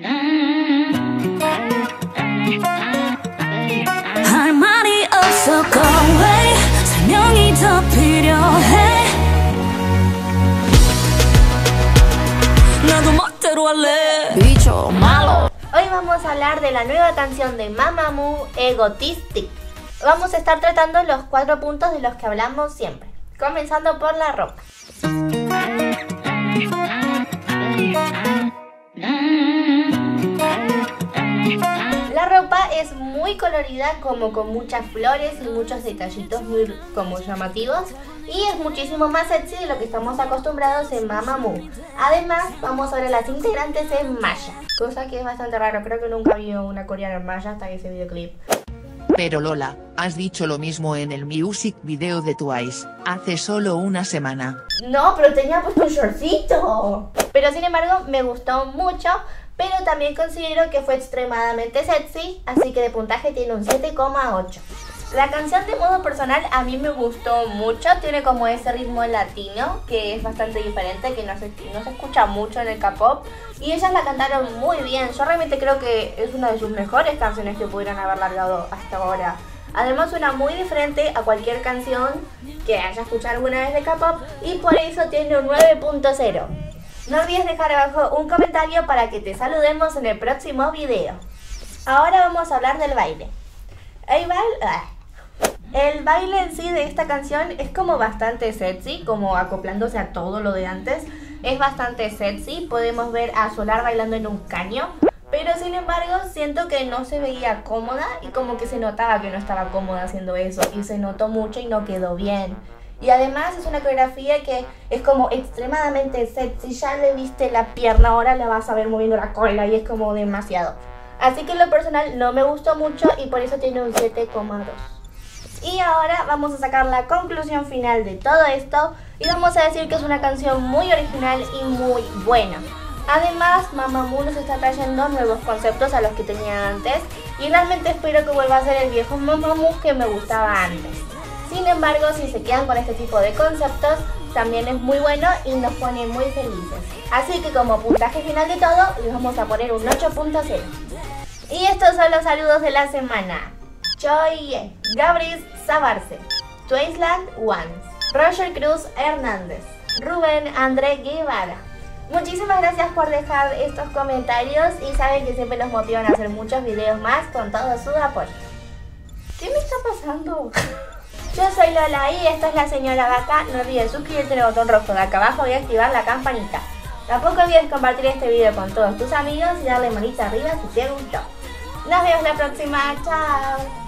할말이 없어 go away 설명이 더 필요해 나도 멋대로 할래 비춰 말로 Hoy vamos a hablar de la nueva canción de Mamamoo, Egotistic. Vamos a estar tratando los 4 puntos de los que hablamos siempre, comenzando por la ropa. La ropa es muy colorida, como con muchas flores y muchos detallitos muy como llamativos, y es muchísimo más sexy de lo que estamos acostumbrados en Mamamoo. Además, vamos a ver a las integrantes en maya, cosa que es bastante raro, creo que nunca vi una coreana en maya hasta ese videoclip. Pero Lola, has dicho lo mismo en el music video de Twice, hace solo una semana. No, pero tenía puesto un shortcito. Pero sin embargo, me gustó mucho, pero también considero que fue extremadamente sexy, así que de puntaje tiene un 7,8. La canción de modo personal a mí me gustó mucho, tiene como ese ritmo latino que es bastante diferente, que no se escucha mucho en el K-Pop, y ellas la cantaron muy bien. Yo realmente creo que es una de sus mejores canciones que pudieran haber largado hasta ahora. Además suena muy diferente a cualquier canción que haya escuchado alguna vez de K-Pop, y por eso tiene un 9,0. No olvides dejar abajo un comentario para que te saludemos en el próximo video. Ahora vamos a hablar del baile. El baile en sí de esta canción es como bastante sexy, como acoplándose a todo lo de antes. Es bastante sexy, podemos ver a Solar bailando en un caño, pero sin embargo siento que no se veía cómoda y como que se notaba que no estaba cómoda haciendo eso, y se notó mucho y no quedó bien. Y además es una coreografía que es como extremadamente sexy, ya le viste la pierna, ahora la vas a ver moviendo la cola y es como demasiado. Así que en lo personal no me gustó mucho y por eso tiene un 7,2. Y ahora vamos a sacar la conclusión final de todo esto y vamos a decir que es una canción muy original y muy buena. Además, Mamamoo nos está trayendo nuevos conceptos a los que tenía antes y realmente espero que vuelva a ser el viejo Mamamoo que me gustaba antes. Sin embargo, si se quedan con este tipo de conceptos, también es muy bueno y nos pone muy felices. Así que como puntaje final de todo, les vamos a poner un 8,0. Y estos son los saludos de la semana. Choye, Gabris Sabarce, Twaisland Once, Roger Cruz Hernández, Rubén André Guevara. Muchísimas gracias por dejar estos comentarios y saben que siempre los motivan a hacer muchos videos más con todo su apoyo. ¿Qué me está pasando? Yo soy Lola y esta es la señora Vaca. No olvides suscribirte en el botón rojo de acá abajo y activar la campanita. Tampoco olvides compartir este video con todos tus amigos y darle manita arriba si te gustó. Nos vemos la próxima, chao.